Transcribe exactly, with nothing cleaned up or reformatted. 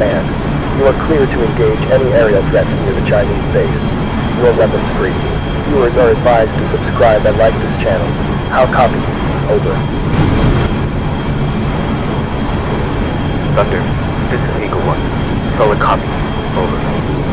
command. You are clear to engage any aerial threats near the Chinese base. You are weapons free. Viewers are advised to subscribe and like this channel. How copy? Over. Thunder, this is Eagle one. Solid copy. Over.